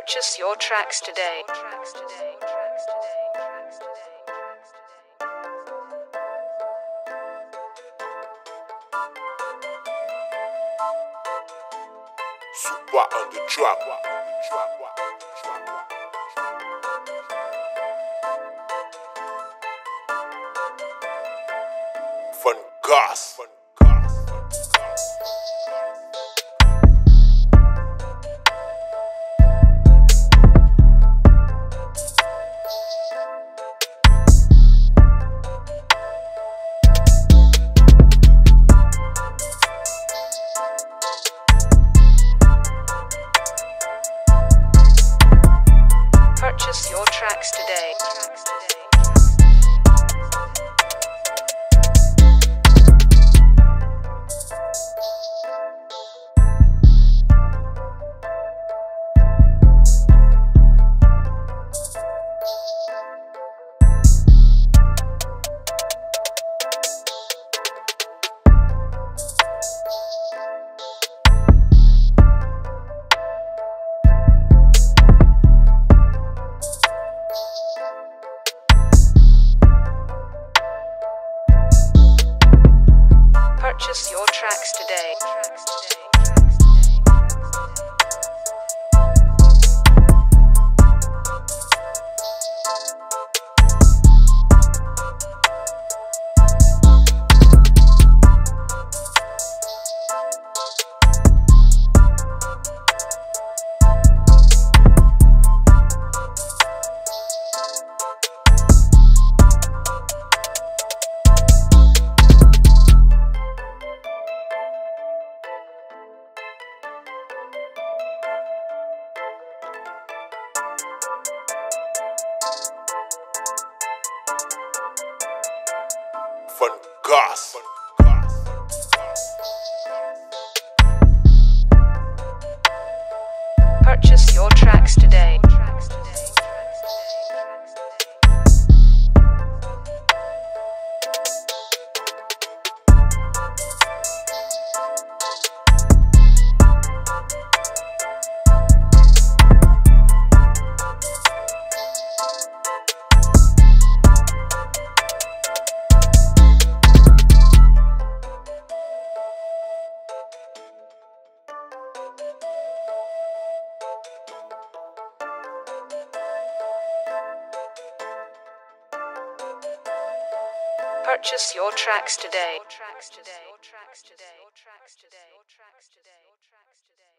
purchase your tracks today. Super on the track. Fun gas. Purchase your tracks today. Purchase your tracks today. Fun gas. Purchase your tracks today. Purchase your tracks today.